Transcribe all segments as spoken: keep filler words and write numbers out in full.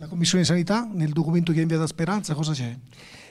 La Commissione Sanità, nel documento che ha inviato a Speranza, cosa c'è?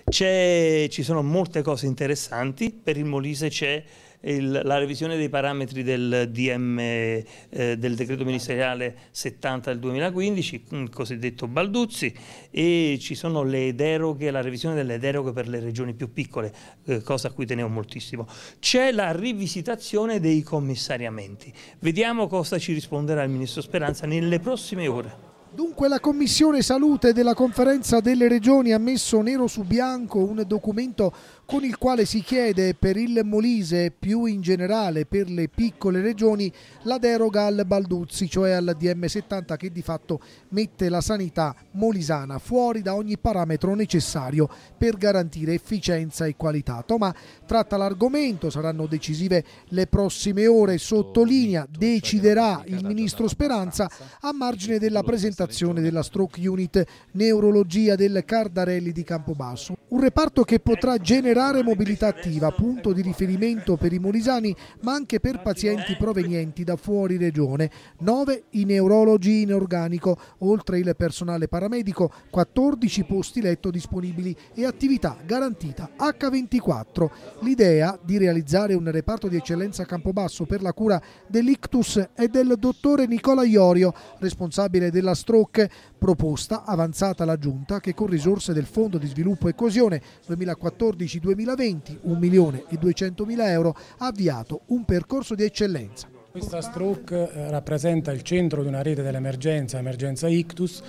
C'è, ci sono molte cose interessanti. Per il Molise c'è la revisione dei parametri del D M, eh, del decreto ministeriale settanta del duemilaquindici, il cosiddetto Balduzzi, e ci sono le deroghe, la revisione delle deroghe per le regioni più piccole, eh, cosa a cui tenevo moltissimo. C'è la rivisitazione dei commissariamenti. Vediamo cosa ci risponderà il Ministro Speranza nelle prossime ore. Dunque la Commissione Salute della Conferenza delle Regioni ha messo nero su bianco un documento con il quale si chiede per il Molise e più in generale per le piccole regioni la deroga al Balduzzi, cioè al D M settanta, che di fatto mette la sanità molisana fuori da ogni parametro necessario per garantire efficienza e qualità. Toma tratta l'argomento, saranno decisive le prossime ore, sottolinea, deciderà il Ministro Speranza a margine della presentazione della Stroke Unit Neurologia del Cardarelli di Campobasso. Un reparto che potrà generare mobilità attiva, punto di riferimento per i molisani ma anche per pazienti provenienti da fuori regione. nove i neurologi in organico, oltre il personale paramedico, quattordici posti letto disponibili e attività garantita acca ventiquattro. L'idea di realizzare un reparto di eccellenza a Campobasso per la cura dell'Ictus è del dottore Nicola Iorio, responsabile della Stroke. Proposta avanzata alla Giunta che con risorse del Fondo di Sviluppo e Coesione duemilaquattordici duemilaventi, un milione e duecentomila euro, ha avviato un percorso di eccellenza. Questa Stroke rappresenta il centro di una rete dell'emergenza, emergenza Ictus,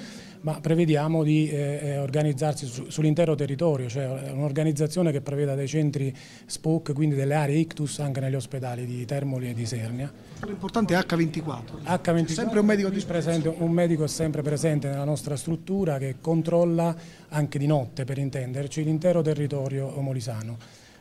ma prevediamo di eh, organizzarsi su, sull'intero territorio, cioè un'organizzazione che preveda dei centri S P O C, quindi delle aree Ictus anche negli ospedali di Termoli e di Sernia. L'importante è acca ventiquattro, acca ventiquattro sempre un medico presente, un medico è sempre presente nella nostra struttura che controlla anche di notte, per intenderci, l'intero territorio molisano.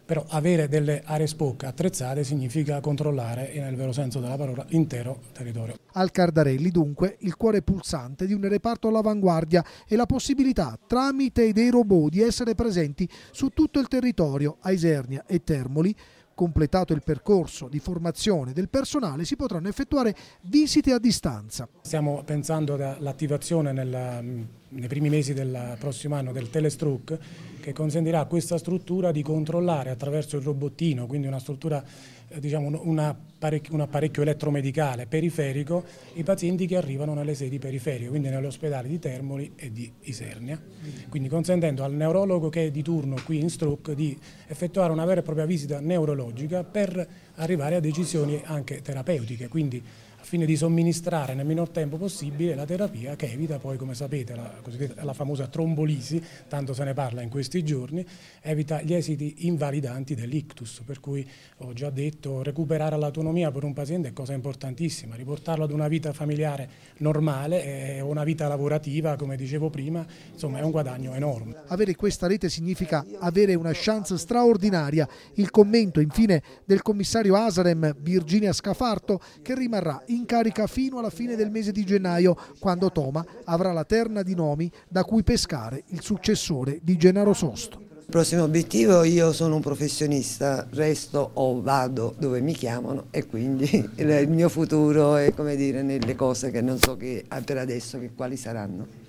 Però avere delle aree S P O C attrezzate significa controllare, nel vero senso della parola, l'intero territorio. Al Cardarelli dunque il cuore pulsante di un reparto all'avanguardia e la possibilità tramite dei robot di essere presenti su tutto il territorio a Isernia e Termoli. Completato il percorso di formazione del personale si potranno effettuare visite a distanza. Stiamo pensando all'attivazione nei primi mesi del prossimo anno del Telestroke, che consentirà a questa struttura di controllare attraverso il robottino, quindi una struttura, diciamo, una apparecchio, un apparecchio elettromedicale periferico, i pazienti che arrivano nelle sedi periferiche, quindi negli ospedali di Termoli e di Isernia, quindi consentendo al neurologo che è di turno qui in Stroke di effettuare una vera e propria visita neurologica per arrivare a decisioni anche terapeutiche, quindi a fine di somministrare nel minor tempo possibile la terapia che evita poi, come sapete, la, la famosa trombolisi, tanto se ne parla in questi giorni, evita gli esiti invalidanti dell'ictus, per cui ho già detto recuperare l'autonomia per un paziente è cosa importantissima, riportarlo ad una vita familiare normale o una vita lavorativa, come dicevo prima, insomma è un guadagno enorme. Avere questa rete significa avere una chance straordinaria. Il commento infine del commissario Asarem Virginia Scafarto, che rimarrà in carica fino alla fine del mese di gennaio, quando Toma avrà la terna di nomi da cui pescare il successore di Gennaro Sosto. Prossimo obiettivo, io sono un professionista, resto o vado dove mi chiamano e quindi il mio futuro è, come dire, nelle cose che non so che, per adesso che quali saranno.